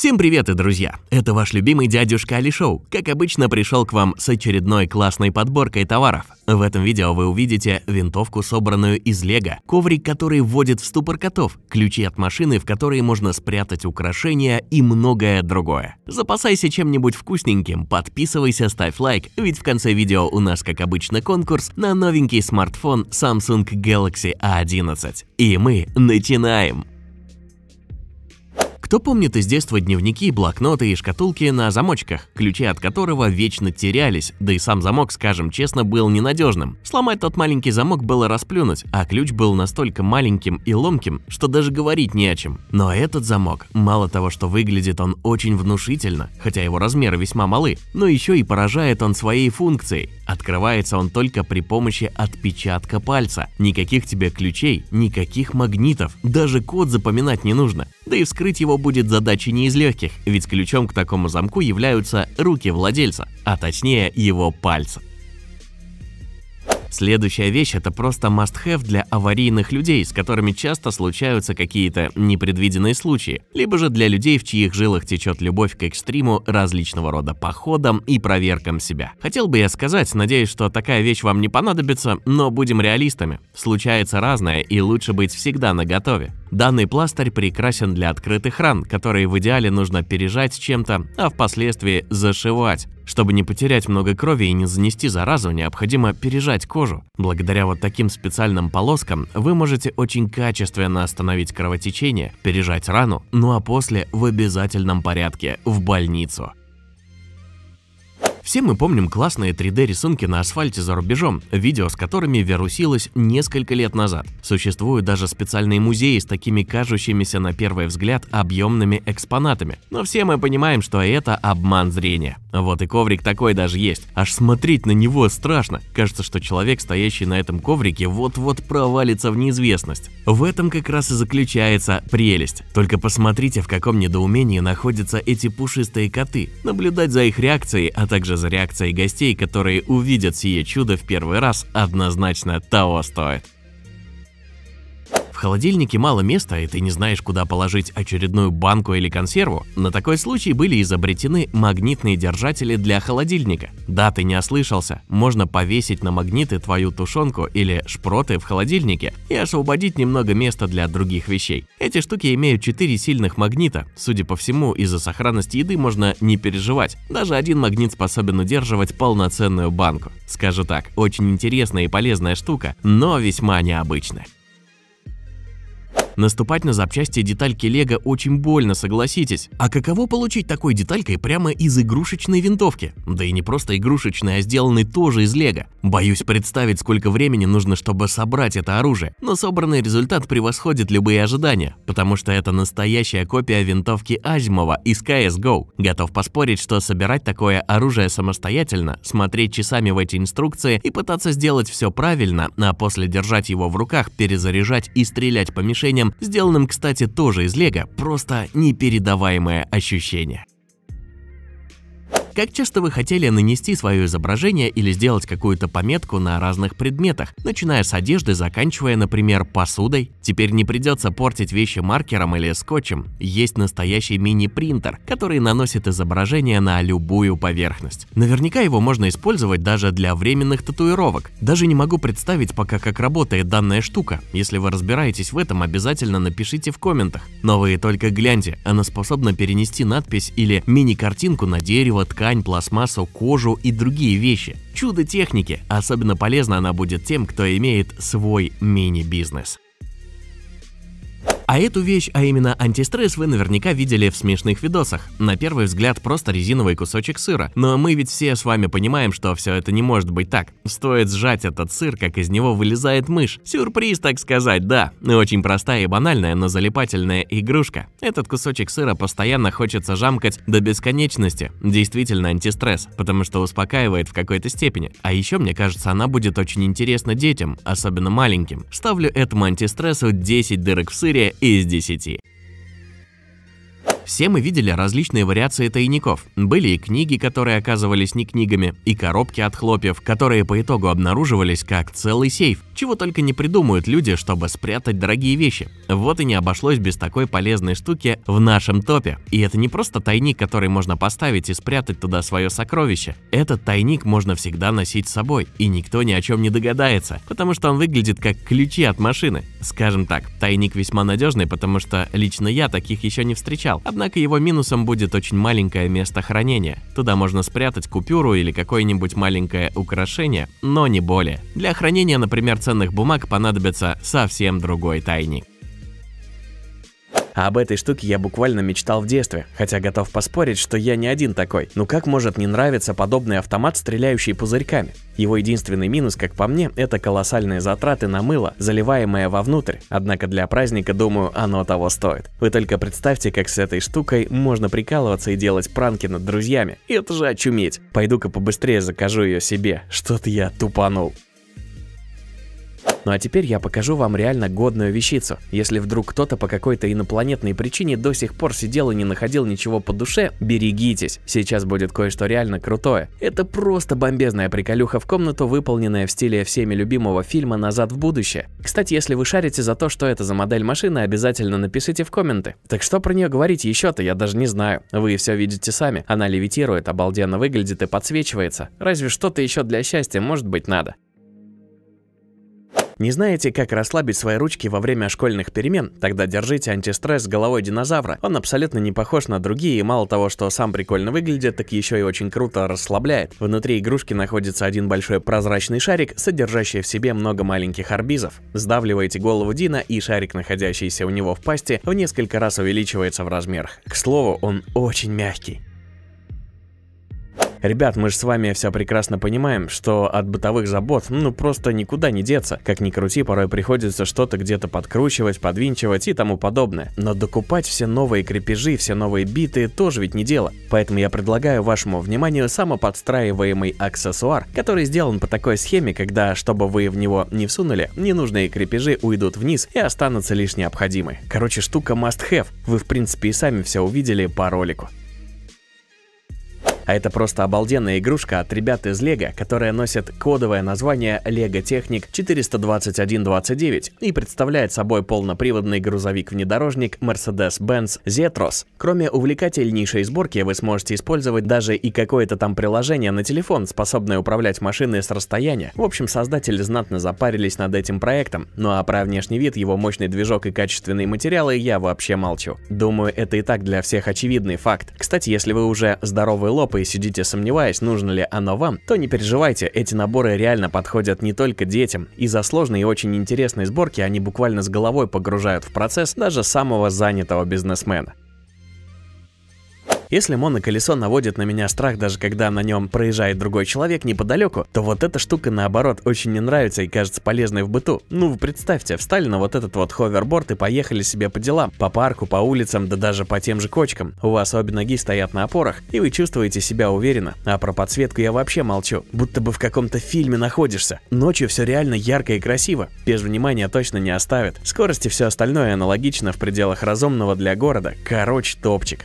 Всем привет, друзья! Это ваш любимый дядюшка Али Шоу. Как обычно, пришел к вам с очередной классной подборкой товаров. В этом видео вы увидите винтовку, собранную из лего, коврик, который вводит в ступор котов, ключи от машины, в которые можно спрятать украшения и многое другое. Запасайся чем-нибудь вкусненьким, подписывайся, ставь лайк, ведь в конце видео у нас, как обычно, конкурс на новенький смартфон Samsung Galaxy A11. И мы начинаем! Кто помнит из детства дневники, блокноты и шкатулки на замочках, ключи от которого вечно терялись, да и сам замок, скажем честно, был ненадежным. Сломать тот маленький замок было расплюнуть, а ключ был настолько маленьким и ломким, что даже говорить не о чем. Но этот замок, мало того, что выглядит он очень внушительно, хотя его размеры весьма малы, но еще и поражает он своей функцией. Открывается он только при помощи отпечатка пальца. Никаких тебе ключей, никаких магнитов, даже код запоминать не нужно. Да и вскрыть его будет задачей не из легких, ведь ключом к такому замку являются руки владельца, а точнее его пальцы. Следующая вещь – это просто must-have для аварийных людей, с которыми часто случаются какие-то непредвиденные случаи, либо же для людей, в чьих жилах течет любовь к экстриму, различного рода походам и проверкам себя. Хотел бы я сказать, надеюсь, что такая вещь вам не понадобится, но будем реалистами. Случается разное, и лучше быть всегда наготове. Данный пластырь прекрасен для открытых ран, которые в идеале нужно пережать чем-то, а впоследствии зашивать. Чтобы не потерять много крови и не занести заразу, необходимо пережать кожу. Благодаря вот таким специальным полоскам вы можете очень качественно остановить кровотечение, пережать рану, ну а после в обязательном порядке в больницу. Все мы помним классные 3D-рисунки на асфальте за рубежом, видео с которыми вирусилось несколько лет назад. Существуют даже специальные музеи с такими кажущимися на первый взгляд объемными экспонатами. Но все мы понимаем, что это обман зрения. Вот и коврик такой даже есть. Аж смотреть на него страшно. Кажется, что человек, стоящий на этом коврике, вот-вот провалится в неизвестность. В этом как раз и заключается прелесть. Только посмотрите, в каком недоумении находятся эти пушистые коты. Наблюдать за их реакцией, а также за реакцией гостей, которые увидят сие чудо в первый раз, однозначно того стоит. В холодильнике мало места, и ты не знаешь, куда положить очередную банку или консерву? На такой случай были изобретены магнитные держатели для холодильника. Да, ты не ослышался, можно повесить на магниты твою тушенку или шпроты в холодильнике и освободить немного места для других вещей. Эти штуки имеют 4 сильных магнита, судя по всему, из-за сохранности еды можно не переживать, даже один магнит способен удерживать полноценную банку. Скажу так, очень интересная и полезная штука, но весьма необычная. Наступать на запчасти детальки лего очень больно, согласитесь. А каково получить такой деталькой прямо из игрушечной винтовки? Да и не просто игрушечной, а сделанной тоже из лего. Боюсь представить, сколько времени нужно, чтобы собрать это оружие. Но собранный результат превосходит любые ожидания, потому что это настоящая копия винтовки Азимова из CS GO. Готов поспорить, что собирать такое оружие самостоятельно, смотреть часами в эти инструкции и пытаться сделать все правильно, а после держать его в руках, перезаряжать и стрелять по мишеням, сделанным, кстати, тоже из лего, просто непередаваемое ощущение. Как часто вы хотели нанести свое изображение или сделать какую-то пометку на разных предметах, начиная с одежды, заканчивая, например, посудой? Теперь не придется портить вещи маркером или скотчем. Есть настоящий мини-принтер, который наносит изображение на любую поверхность. Наверняка его можно использовать даже для временных татуировок. Даже не могу представить пока, как работает данная штука. Если вы разбираетесь в этом, обязательно напишите в комментах. Но вы только гляньте, она способна перенести надпись или мини-картинку на дерево, ткань, пластмассу, кожу и другие вещи. Чудо техники! Особенно полезна она будет тем, кто имеет свой мини-бизнес. А эту вещь, а именно антистресс, вы наверняка видели в смешных видосах. На первый взгляд просто резиновый кусочек сыра. Но мы ведь все с вами понимаем, что все это не может быть так. Стоит сжать этот сыр, как из него вылезает мышь. Сюрприз, так сказать, да. Очень простая и банальная, но залипательная игрушка. Этот кусочек сыра постоянно хочется жамкать до бесконечности. Действительно антистресс, потому что успокаивает в какой-то степени. А еще, мне кажется, она будет очень интересна детям, особенно маленьким. Ставлю этому антистрессу 10 дырок в сыре из 10. Все мы видели различные вариации тайников. Были и книги, которые оказывались не книгами, и коробки от хлопьев, которые по итогу обнаруживались как целый сейф. Чего только не придумают люди, чтобы спрятать дорогие вещи. Вот и не обошлось без такой полезной штуки в нашем топе. И это не просто тайник, который можно поставить и спрятать туда свое сокровище. Этот тайник можно всегда носить с собой, и никто ни о чем не догадается, потому что он выглядит как ключи от машины. Скажем так, тайник весьма надежный, потому что лично я таких еще не встречал, однако его минусом будет очень маленькое место хранения. Туда можно спрятать купюру или какое-нибудь маленькое украшение, но не более. Для хранения, например, ценных бумаг понадобится совсем другой тайник. А об этой штуке я буквально мечтал в детстве, хотя готов поспорить, что я не один такой. Ну как может не нравиться подобный автомат, стреляющий пузырьками? Его единственный минус, как по мне, это колоссальные затраты на мыло, заливаемое вовнутрь, однако для праздника, думаю, оно того стоит. Вы только представьте, как с этой штукой можно прикалываться и делать пранки над друзьями. Это же очуметь. Пойду-ка побыстрее закажу ее себе, что-то я тупанул. Ну а теперь я покажу вам реально годную вещицу. Если вдруг кто-то по какой-то инопланетной причине до сих пор сидел и не находил ничего по душе, берегитесь, сейчас будет кое-что реально крутое. Это просто бомбезная приколюха в комнату, выполненная в стиле всеми любимого фильма «Назад в будущее». Кстати, если вы шарите за то, что это за модель машины, обязательно напишите в комменты. Так что про нее говорить еще-то, я даже не знаю. Вы все видите сами. Она левитирует, обалденно выглядит и подсвечивается. Разве что-то еще для счастья, может быть, надо. Не знаете, как расслабить свои ручки во время школьных перемен? Тогда держите антистресс с головой динозавра. Он абсолютно не похож на другие, и мало того, что сам прикольно выглядит, так еще и очень круто расслабляет. Внутри игрушки находится один большой прозрачный шарик, содержащий в себе много маленьких арбизов. Сдавливаете голову Дина, и шарик, находящийся у него в пасти, в несколько раз увеличивается в размерах. К слову, он очень мягкий. Ребят, мы же с вами все прекрасно понимаем, что от бытовых забот ну просто никуда не деться. Как ни крути, порой приходится что-то где-то подкручивать, подвинчивать и тому подобное. Но докупать все новые крепежи, все новые биты тоже ведь не дело. Поэтому я предлагаю вашему вниманию самоподстраиваемый аксессуар, который сделан по такой схеме, когда, чтобы вы в него не всунули, ненужные крепежи уйдут вниз и останутся лишь необходимые. Короче, штука must have. Вы в принципе и сами все увидели по ролику. А это просто обалденная игрушка от ребят из LEGO, которая носит кодовое название LEGO Technic 421-29 и представляет собой полноприводный грузовик-внедорожник Mercedes-Benz Zetros. Кроме увлекательнейшей сборки, вы сможете использовать даже и какое-то там приложение на телефон, способное управлять машиной с расстояния. В общем, создатели знатно запарились над этим проектом. Ну а про внешний вид, его мощный движок и качественные материалы я вообще молчу. Думаю, это и так для всех очевидный факт. Кстати, если вы уже здоровый лоб и сидите сомневаясь, нужно ли оно вам, то не переживайте, эти наборы реально подходят не только детям. Из-за сложной и очень интересной сборки они буквально с головой погружают в процесс даже самого занятого бизнесмена. Если моноколесо наводит на меня страх, даже когда на нем проезжает другой человек неподалеку, то вот эта штука, наоборот, очень не нравится и кажется полезной в быту. Ну, вы представьте, встали на вот этот вот ховерборд и поехали себе по делам, по парку, по улицам, да даже по тем же кочкам. У вас обе ноги стоят на опорах, и вы чувствуете себя уверенно. А про подсветку я вообще молчу, будто бы в каком-то фильме находишься. Ночью все реально ярко и красиво, без внимания точно не оставят. Скорость и все остальное аналогично в пределах разумного для города. Короче, топчик.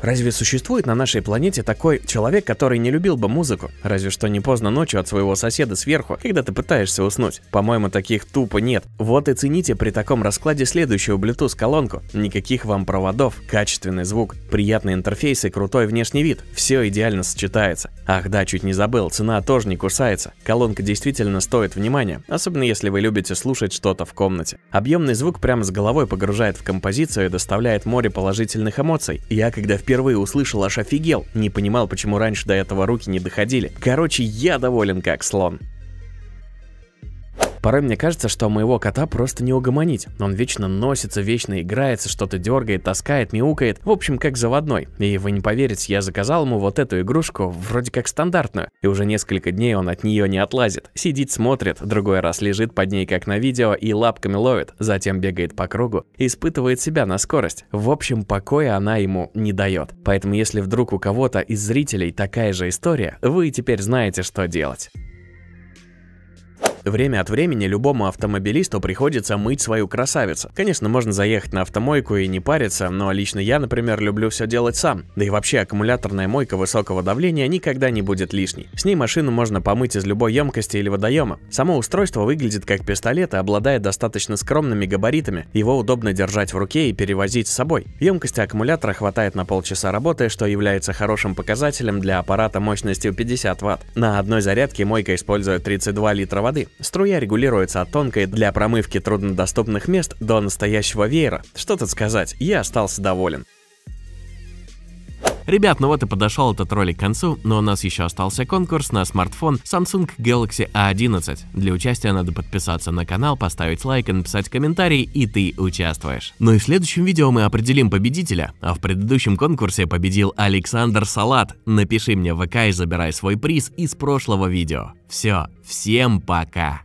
Разве существует на нашей планете такой человек, который не любил бы музыку? Разве что не поздно ночью от своего соседа сверху, когда ты пытаешься уснуть. По-моему, таких тупо нет. Вот и цените при таком раскладе следующую Bluetooth-колонку. Никаких вам проводов, качественный звук, приятный интерфейс и крутой внешний вид. Все идеально сочетается. Ах да, чуть не забыл, цена тоже не кусается. Колонка действительно стоит внимания, особенно если вы любите слушать что-то в комнате. Объемный звук прямо с головой погружает в композицию и доставляет море положительных эмоций. Я, когда впервые услышал, аж офигел. Не понимал, почему раньше до этого руки не доходили. Короче, я доволен как слон. Порой мне кажется, что моего кота просто не угомонить. Он вечно носится, вечно играется, что-то дергает, таскает, мяукает. В общем, как заводной. И вы не поверите, я заказал ему вот эту игрушку, вроде как стандартную. И уже несколько дней он от нее не отлазит. Сидит, смотрит, другой раз лежит под ней, как на видео, и лапками ловит. Затем бегает по кругу, испытывает себя на скорость. В общем, покоя она ему не дает. Поэтому, если вдруг у кого-то из зрителей такая же история, вы теперь знаете, что делать. Время от времени любому автомобилисту приходится мыть свою красавицу. Конечно, можно заехать на автомойку и не париться, но лично я, например, люблю все делать сам. Да и вообще аккумуляторная мойка высокого давления никогда не будет лишней. С ней машину можно помыть из любой емкости или водоема. Само устройство выглядит как пистолет и обладает достаточно скромными габаритами. Его удобно держать в руке и перевозить с собой. Емкости аккумулятора хватает на полчаса работы, что является хорошим показателем для аппарата мощностью 50 Вт. На одной зарядке мойка использует 32 литра воды. Струя регулируется от тонкой для промывки труднодоступных мест до настоящего веера. Что тут сказать, я остался доволен. Ребят, ну вот и подошел этот ролик к концу, но у нас еще остался конкурс на смартфон Samsung Galaxy A11. Для участия надо подписаться на канал, поставить лайк и написать комментарий, и ты участвуешь. Ну и в следующем видео мы определим победителя, а в предыдущем конкурсе победил Александр Салат. Напиши мне в ВК и забирай свой приз из прошлого видео. Все, всем пока!